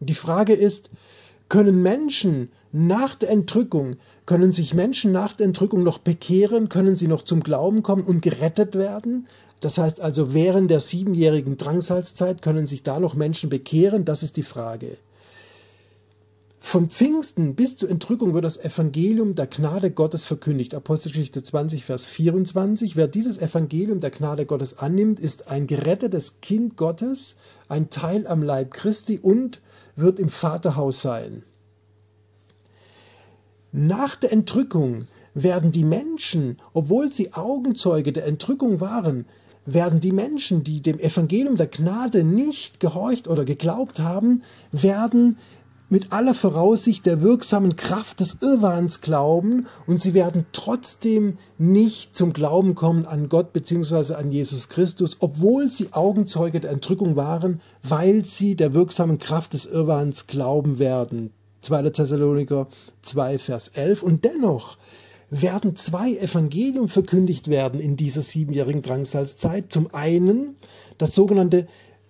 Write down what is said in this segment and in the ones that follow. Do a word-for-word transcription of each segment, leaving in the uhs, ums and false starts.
Die Frage ist, können Menschen nach der Entrückung, können sich Menschen nach der Entrückung noch bekehren, können sie noch zum Glauben kommen und gerettet werden? Das heißt also, während der siebenjährigen Drangsalzzeit können sich da noch Menschen bekehren? Das ist die Frage. Von Pfingsten bis zur Entrückung wird das Evangelium der Gnade Gottes verkündigt. Apostelgeschichte zwanzig, Vers vierundzwanzig. Wer dieses Evangelium der Gnade Gottes annimmt, ist ein gerettetes Kind Gottes, ein Teil am Leib Christi und wird im Vaterhaus sein. Nach der Entrückung werden die Menschen, obwohl sie Augenzeuge der Entrückung waren, werden die Menschen, die dem Evangelium der Gnade nicht gehorcht oder geglaubt haben, werden mit aller Voraussicht der wirksamen Kraft des Irrwahns glauben und sie werden trotzdem nicht zum Glauben kommen an Gott bzw. an Jesus Christus, obwohl sie Augenzeuge der Entrückung waren, weil sie der wirksamen Kraft des Irrwahns glauben werden. zweiter Thessaloniker zwei, Vers elf. Und dennoch werden zwei Evangelium verkündigt werden in dieser siebenjährigen Drangsalzzeit. Zum einen das sogenannte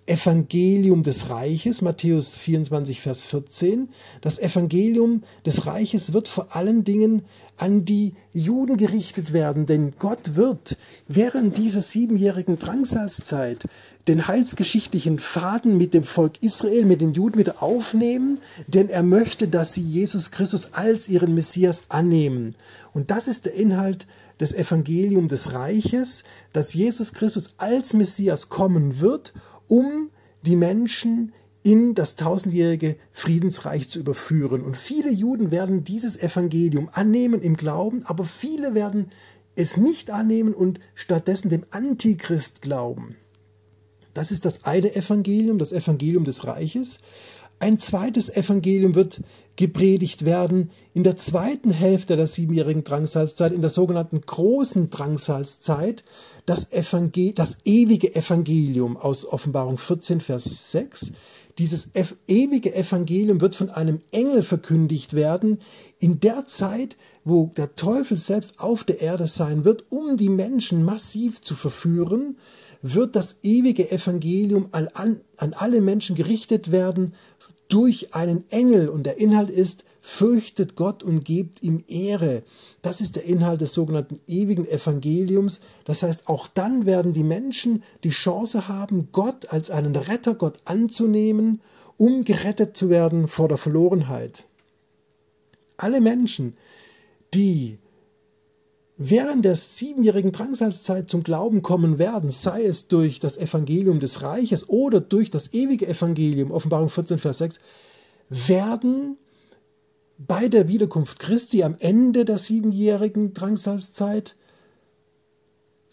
Evangelium des Reiches, Matthäus vierundzwanzig, Vers vierzehn. Das Evangelium des Reiches wird vor allen Dingen an die Juden gerichtet werden, denn Gott wird während dieser siebenjährigen Drangsalzzeit den heilsgeschichtlichen Faden mit dem Volk Israel, mit den Juden wieder aufnehmen, denn er möchte, dass sie Jesus Christus als ihren Messias annehmen. Und das ist der Inhalt des Evangeliums des Reiches, dass Jesus Christus als Messias kommen wird, um die Menschen in das tausendjährige Friedensreich zu überführen. Und viele Juden werden dieses Evangelium annehmen im Glauben, aber viele werden es nicht annehmen und stattdessen dem Antichrist glauben. Das ist das eine Evangelium, das Evangelium des Reiches. Ein zweites Evangelium wird gepredigt werden in der zweiten Hälfte der siebenjährigen Drangsalzzeit, in der sogenannten großen Drangsalzzeit, das, Evangel- das ewige Evangelium aus Offenbarung vierzehn, Vers sechs. Dieses ev- ewige Evangelium wird von einem Engel verkündigt werden, in der Zeit, wo der Teufel selbst auf der Erde sein wird, um die Menschen massiv zu verführen, wird das ewige Evangelium an, an, an alle Menschen gerichtet werden durch einen Engel. Und der Inhalt ist, fürchtet Gott und gebt ihm Ehre. Das ist der Inhalt des sogenannten ewigen Evangeliums. Das heißt, auch dann werden die Menschen die Chance haben, Gott als einen Rettergott anzunehmen, um gerettet zu werden vor der Verlorenheit. Alle Menschen, die während der siebenjährigen Drangsalzzeit zum Glauben kommen werden, sei es durch das Evangelium des Reiches oder durch das ewige Evangelium, Offenbarung vierzehn, Vers sechs, werden bei der Wiederkunft Christi am Ende der siebenjährigen Drangsalzzeit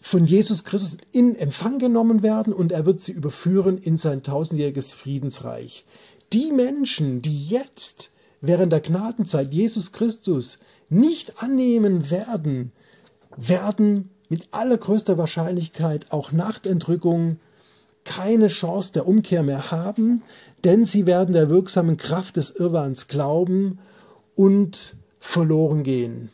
von Jesus Christus in Empfang genommen werden und er wird sie überführen in sein tausendjähriges Friedensreich. Die Menschen, die jetzt während der Gnadenzeit Jesus Christus nicht annehmen werden, werden mit allergrößter Wahrscheinlichkeit auch nach der Entrückung keine Chance der Umkehr mehr haben, denn sie werden der wirksamen Kraft des Irrwahns glauben und verloren gehen.